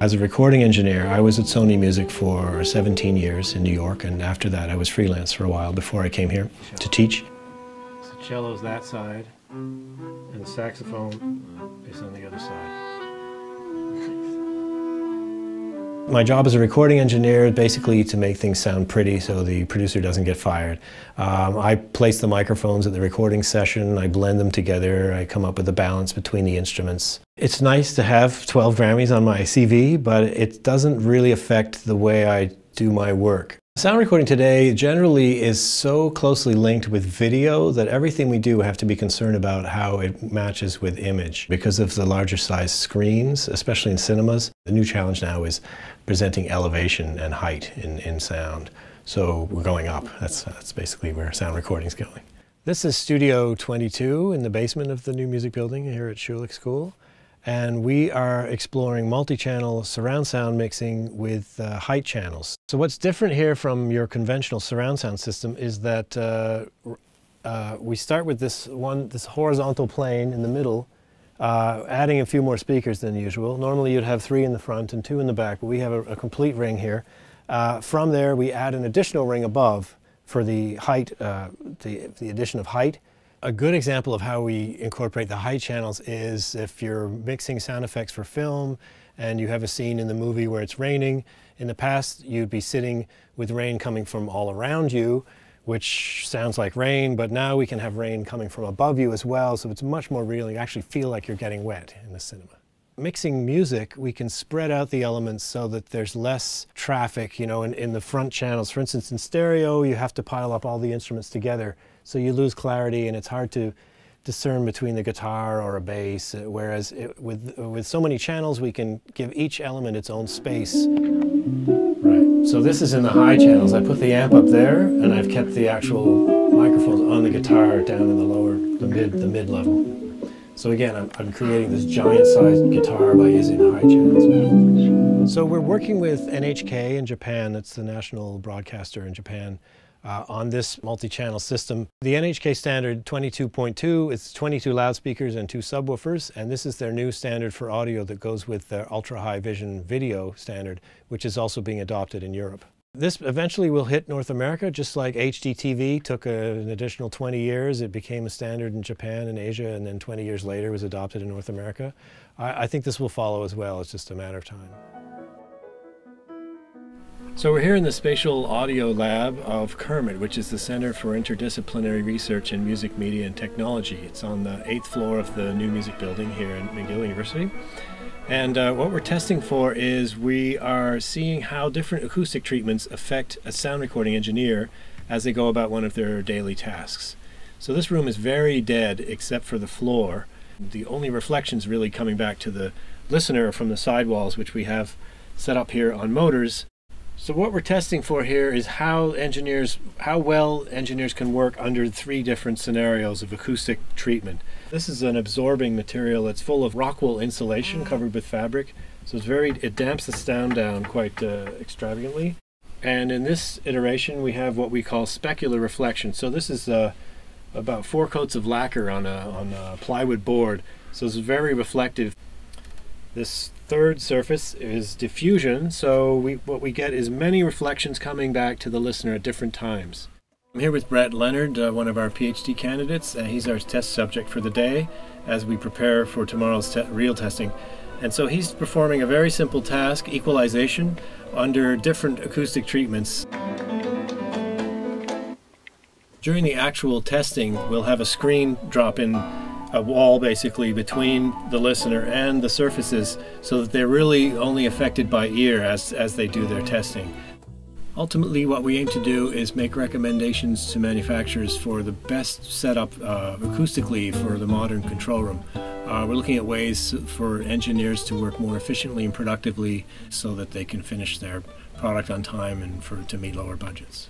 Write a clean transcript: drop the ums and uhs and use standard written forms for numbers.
As a recording engineer, I was at Sony Music for 17 years in New York, and after that I was freelance for a while before I came here to teach. So cello's that side, and the saxophone is on the other side. My job as a recording engineer is basically to make things sound pretty so the producer doesn't get fired. I place the microphones at the recording session, I blend them together, I come up with a balance between the instruments. It's nice to have 12 Grammys on my CV, but it doesn't really affect the way I do my work. Sound recording today generally is so closely linked with video that everything we do we have to be concerned about how it matches with image. Because of the larger size screens, especially in cinemas, the new challenge now is presenting elevation and height in sound. So we're going up. That's basically where sound recording's going. This is Studio 22 in the basement of the new music building here at Schulich School. And we are exploring multi-channel surround sound mixing with height channels. So what's different here from your conventional surround sound system is that we start with this horizontal plane in the middle, adding a few more speakers than usual. Normally you'd have 3 in the front and 2 in the back, but we have a complete ring here. From there we add an additional ring above for the height, the addition of height. A good example of how we incorporate the height channels is if you're mixing sound effects for film and you have a scene in the movie where it's raining. In the past, you'd be sitting with rain coming from all around you, which sounds like rain, but now we can have rain coming from above you as well, so it's much more real. You actually feel like you're getting wet in the cinema. Mixing music, we can spread out the elements so that there's less traffic, you know, in the front channels. For instance, in stereo, you have to pile up all the instruments together, so you lose clarity and it's hard to discern between the guitar or a bass, whereas with so many channels, we can give each element its own space. Right, so this is in the high channels. I put the amp up there and I've kept the actual microphones on the guitar down in the lower, the mid level. So again, I'm creating this giant-sized guitar by using the high channels. So we're working with NHK in Japan, that's the national broadcaster in Japan, on this multi-channel system. The NHK standard 22.2, it's 22 loudspeakers and 2 subwoofers, and this is their new standard for audio that goes with their ultra-high vision video standard, which is also being adopted in Europe. This eventually will hit North America, just like HDTV took an additional 20 years. It became a standard in Japan and Asia, and then 20 years later was adopted in North America. I think this will follow as well. It's just a matter of time. So we're here in the Spatial Audio Lab of Kermit, which is the Center for Interdisciplinary Research in Music, Media and Technology. It's on the 8th floor of the new music building here at McGill University. And what we're testing for is we are seeing how different acoustic treatments affect a sound recording engineer as they go about one of their daily tasks. So this room is very dead except for the floor. The only reflections really coming back to the listener from the sidewalls, which we have set up here on motors. So what we're testing for here is how well engineers can work under 3 different scenarios of acoustic treatment. This is an absorbing material that's full of rockwool insulation covered with fabric, so it's it damps the sound down quite extravagantly. And in this iteration we have what we call specular reflection. So this is about 4 coats of lacquer on a plywood board, so it's very reflective. This third surface is diffusion, so what we get is many reflections coming back to the listener at different times. I'm here with Brett Leonard, one of our PhD candidates, and he's our test subject for the day as we prepare for tomorrow's real testing. And so he's performing a very simple task, equalization, under different acoustic treatments. During the actual testing, we'll have a screen drop in a wall basically between the listener and the surfaces so that they're really only affected by ear as they do their testing. Ultimately what we aim to do is make recommendations to manufacturers for the best setup acoustically for the modern control room. We're looking at ways for engineers to work more efficiently and productively so that they can finish their product on time and to meet lower budgets.